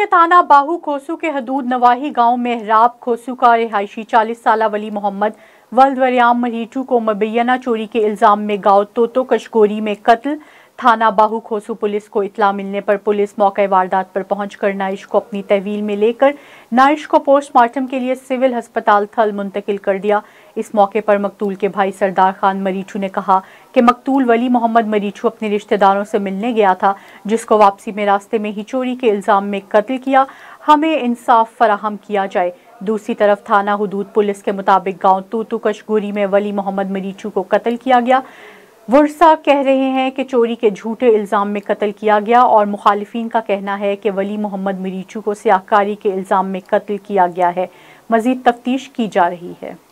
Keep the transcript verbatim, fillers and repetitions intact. के थाना बाहू खोसू के हदूद नवाही गांव मेहराब खोसू का रिहायशी चालीस साल वली मोहम्मद वल्दरियाम महीटू को मबैना चोरी के इल्ज़ाम में गांव तोतो कशकोरी में कत्ल। थाना बाहू खोसू पुलिस को इतला मिलने पर पुलिस मौके वारदात पर पहुंचकर नाइश को अपनी तहवील में लेकर नाइश को पोस्टमार्टम के लिए सिविल हस्पताल थल मुंतकिल कर दिया। इस मौके पर मकतूल के भाई सरदार खान मरीचू ने कहा कि मकतूल वली मोहम्मद मरीचू अपने रिश्तेदारों से मिलने गया था, जिसको वापसी में रास्ते में ही चोरी के इल्ज़ाम में कत्ल किया। हमें इंसाफ फराहम किया जाए। दूसरी तरफ थाना हदूद पुलिस के मुताबिक गाँव तोतो कशकोरी में वली मोहम्मद मरीचू को कत्ल किया गया। वर्सा कह रहे हैं कि चोरी के झूठे इल्ज़ाम में कत्ल किया गया और मुखालिफिन का कहना है कि वली मोहम्मद मरीचू को सियाहकारी के इल्ज़ाम में कत्ल किया गया है। मज़ीद तफ्तीश की जा रही है।